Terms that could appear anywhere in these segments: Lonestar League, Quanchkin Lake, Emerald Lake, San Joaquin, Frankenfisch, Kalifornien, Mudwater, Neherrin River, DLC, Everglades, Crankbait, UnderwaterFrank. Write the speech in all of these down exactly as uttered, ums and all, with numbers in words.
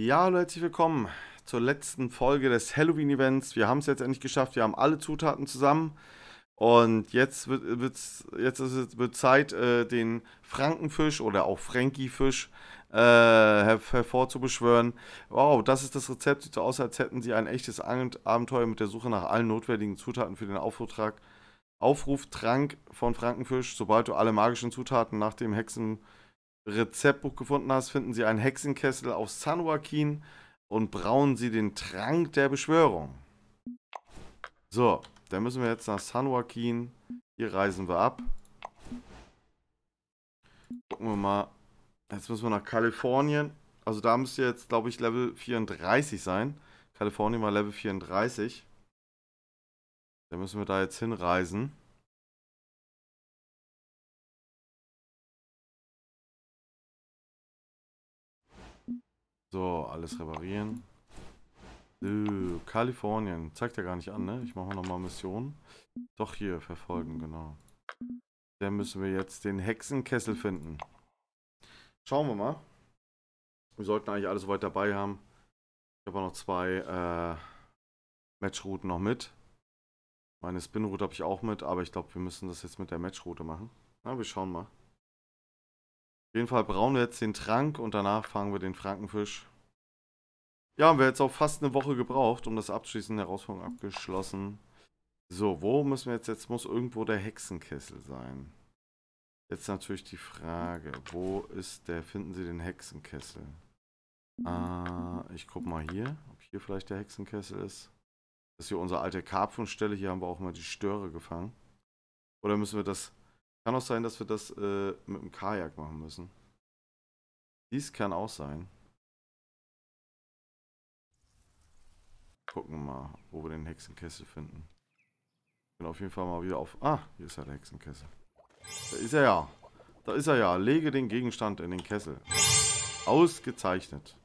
Ja, hallo, herzlich willkommen zur letzten Folge des Halloween-Events. Wir haben es jetzt endlich geschafft, wir haben alle Zutaten zusammen. Und jetzt wird, wird's, jetzt ist es wird Zeit, äh, den Frankenfisch oder auch Frankie-Fisch äh, her hervorzubeschwören. Wow, das ist das Rezept. Sieht so aus, als hätten sie ein echtes Abenteuer mit der Suche nach allen notwendigen Zutaten für den Auftrag. Aufruftrank von Frankenfisch. Sobald du alle magischen Zutaten nach dem Hexen... Rezeptbuch gefunden hast, finden Sie einen Hexenkessel auf San Joaquin und brauen Sie den Trank der Beschwörung. So, dann müssen wir jetzt nach San Joaquin. Hier reisen wir ab. Gucken wir mal. Jetzt müssen wir nach Kalifornien. Also da müsste jetzt, glaube ich, Level vierunddreißig sein. Kalifornien war Level vierunddreißig. Dann müssen wir da jetzt hinreisen. So, alles reparieren. Äh, Kalifornien. Zeigt ja gar nicht an, ne? Ich mache mal nochmal Missionen. Doch, hier, verfolgen, genau. Dann müssen wir jetzt den Hexenkessel finden. Schauen wir mal. Wir sollten eigentlich alles soweit dabei haben. Ich habe auch noch zwei äh, Matchrouten noch mit. Meine Spinroute habe ich auch mit, aber ich glaube, wir müssen das jetzt mit der Matchroute machen. Na, wir schauen mal. Auf jeden Fall brauen wir jetzt den Trank und danach fangen wir den Frankenfisch. Ja, haben wir jetzt auch fast eine Woche gebraucht, um das Abschließen der Herausforderung abgeschlossen. So, wo müssen wir jetzt? Jetzt muss irgendwo der Hexenkessel sein. Jetzt natürlich die Frage, wo ist der? Finden Sie den Hexenkessel? Ah, ich guck mal hier, ob hier vielleicht der Hexenkessel ist. Das ist hier unsere alte Karpfenstelle. Hier haben wir auch mal die Störe gefangen. Oder müssen wir das... Kann auch sein, dass wir das äh, mit dem Kajak machen müssen. Dies kann auch sein. Gucken wir mal, wo wir den Hexenkessel finden. Ich bin auf jeden Fall mal wieder auf... Ah, hier ist ja der Hexenkessel. Da ist er ja. Da ist er ja. Lege den Gegenstand in den Kessel. Ausgezeichnet.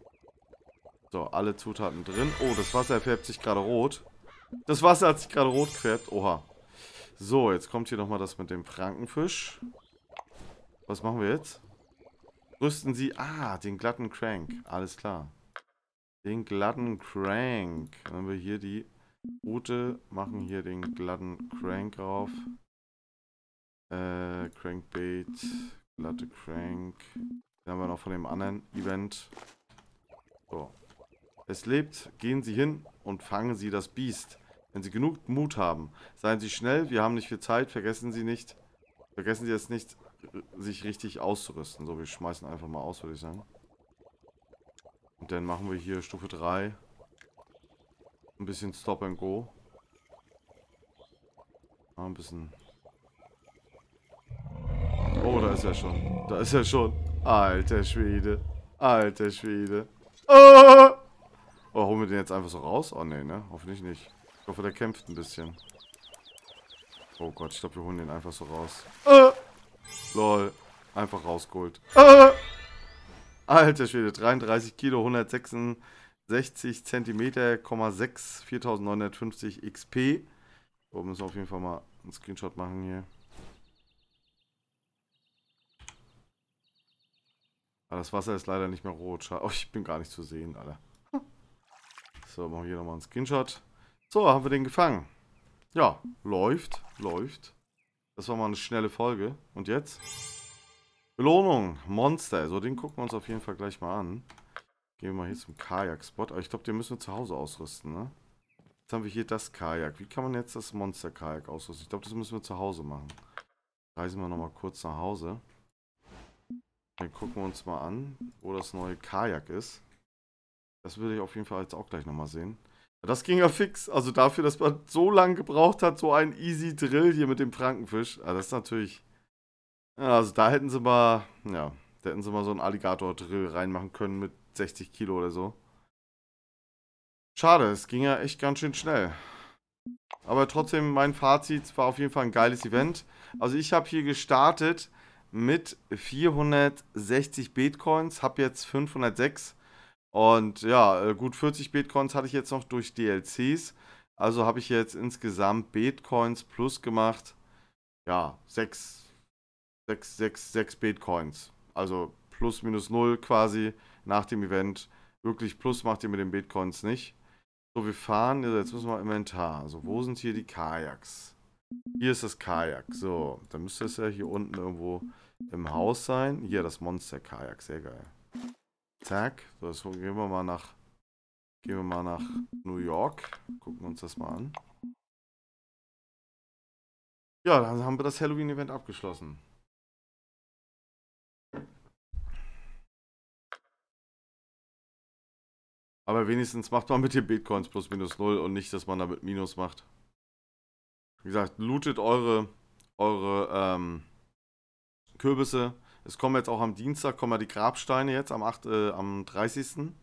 So, alle Zutaten drin. Oh, das Wasser färbt sich gerade rot. Das Wasser hat sich gerade rot gefärbt. Oha. So, jetzt kommt hier nochmal das mit dem Frankenfisch. Was machen wir jetzt? Rüsten Sie... Ah, den glatten Crank. Alles klar. Den glatten Crank. Dann haben wir hier die Route. Machen hier den glatten Crank auf. Äh, Crankbait. Glatte Crank. Den haben wir noch von dem anderen Event. So. Es lebt. Gehen Sie hin und fangen Sie das Biest. Wenn Sie genug Mut haben, seien Sie schnell, wir haben nicht viel Zeit, vergessen Sie nicht, vergessen Sie es nicht, sich richtig auszurüsten. So, wir schmeißen einfach mal aus, würde ich sagen. Und dann machen wir hier Stufe drei. Ein bisschen Stop and Go. Ah, ein bisschen. Oh, da ist er schon. Da ist er schon. Alter Schwede. Alter Schwede. Ah! Oh, holen wir den jetzt einfach so raus? Oh, nee, ne? Hoffentlich nicht. Ich hoffe, der kämpft ein bisschen. Oh Gott, ich glaube, wir holen den einfach so raus. Ah! Lol. Einfach rausgeholt. Ah! Alter Schwede, dreiunddreißig Kilo, hundertsechsundsechzig Zentimeter, sechs, viertausendneunhundertfünfzig XP. So, müssen wir auf jeden Fall mal einen Screenshot machen hier. Aber das Wasser ist leider nicht mehr rot. Oh, ich bin gar nicht zu sehen, Alter. So, machen wir hier nochmal einen Screenshot. So, haben wir den gefangen. Ja, läuft, läuft. Das war mal eine schnelle Folge. Und jetzt? Belohnung, Monster. So, den gucken wir uns auf jeden Fall gleich mal an. Gehen wir mal hier zum Kajak-Spot. Aber ich glaube, den müssen wir zu Hause ausrüsten, ne? Jetzt haben wir hier das Kajak. Wie kann man jetzt das Monster-Kajak ausrüsten? Ich glaube, das müssen wir zu Hause machen. Reisen wir nochmal kurz nach Hause. Dann gucken wir uns mal an, wo das neue Kajak ist. Das würde ich auf jeden Fall jetzt auch gleich nochmal sehen. Das ging ja fix. Also dafür, dass man so lange gebraucht hat, so ein easy Drill hier mit dem Frankenfisch. Also das ist natürlich... Ja, also da hätten sie mal... Ja, da hätten sie mal so einen Alligator-Drill reinmachen können mit sechzig Kilo oder so. Schade, es ging ja echt ganz schön schnell. Aber trotzdem, mein Fazit war auf jeden Fall ein geiles Event. Also ich habe hier gestartet mit vierhundertsechzig Bitcoins, habe jetzt fünfhundertsechs. Und ja, gut vierzig Bitcoins hatte ich jetzt noch durch D L Cs. Also habe ich jetzt insgesamt Bitcoins plus gemacht. Ja, sechs Bitcoins. Also plus minus null quasi nach dem Event. Wirklich Plus macht ihr mit den Bitcoins nicht. So, wir fahren. Also jetzt müssen wir Inventar. So, wo sind hier die Kajaks? Hier ist das Kajak. So, dann müsste es ja hier unten irgendwo im Haus sein. Hier, das Monster-Kajak. Sehr geil. Zack. So, jetzt gehen wir mal nach... Gehen wir mal nach New York. Gucken uns das mal an. Ja, dann haben wir das Halloween-Event abgeschlossen. Aber wenigstens macht man mit den Bitcoins plus minus null und nicht, dass man damit Minus macht. Wie gesagt, lootet eure, eure ähm, Kürbisse. Es kommen jetzt auch am Dienstag kommen die Grabsteine jetzt, am, achten, äh, am dreißigsten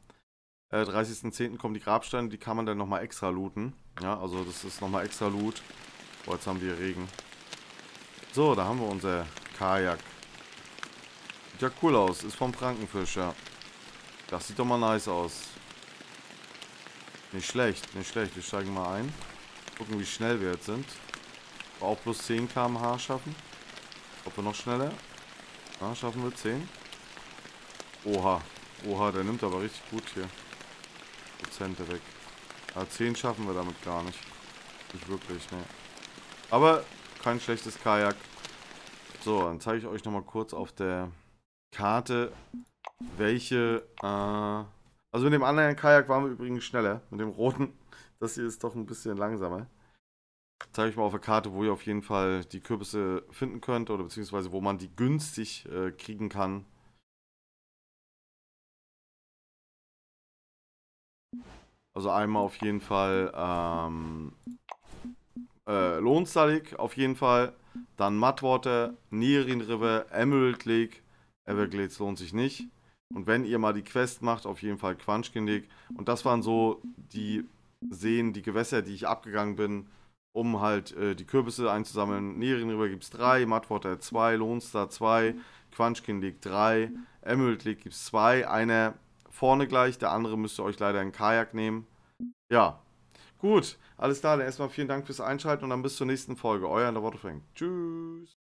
Äh, dreißigsten zehnten kommen die Grabsteine, die kann man dann nochmal extra looten. Ja, also das ist nochmal extra Loot. Boah, jetzt haben wir Regen. So, da haben wir unser Kajak. Sieht ja cool aus, ist vom Frankenfisch, ja. Das sieht doch mal nice aus. Nicht schlecht, nicht schlecht. Wir steigen mal ein. Gucken, wie schnell wir jetzt sind. Ob wir auch plus zehn Kilometer pro Stunde schaffen. Ob wir noch schneller. Na, schaffen wir zehn. Oha, oha, der nimmt aber richtig gut hier. Prozente weg. Aber zehn schaffen wir damit gar nicht. Nicht wirklich, ne. Aber kein schlechtes Kajak. So, dann zeige ich euch nochmal kurz auf der Karte, welche... Äh, also mit dem anderen Kajak waren wir übrigens schneller. Mit dem roten. Das hier ist doch ein bisschen langsamer. Zeige ich mal auf der Karte, wo ihr auf jeden Fall die Kürbisse finden könnt. Oder beziehungsweise wo man die günstig äh, kriegen kann. Also einmal auf jeden Fall... Ähm, äh, Lonestar League auf jeden Fall. Dann Mudwater, Neherrin River, Emerald Lake. Everglades lohnt sich nicht. Und wenn ihr mal die Quest macht, auf jeden Fall Quanchkin Lake. Und das waren so die Seen, die Gewässer, die ich abgegangen bin, um halt äh, die Kürbisse einzusammeln. Neherrin River gibt es drei, Mudwater zwei, Lonestar zwei, Quanchkin Lake drei, Emerald Lake gibt es zwei. Einer vorne gleich, der andere müsst ihr euch leider ein Kajak nehmen. Ja, gut, alles klar. Dann erstmal vielen Dank fürs Einschalten und dann bis zur nächsten Folge. Euer UnderwaterFrank. Tschüss.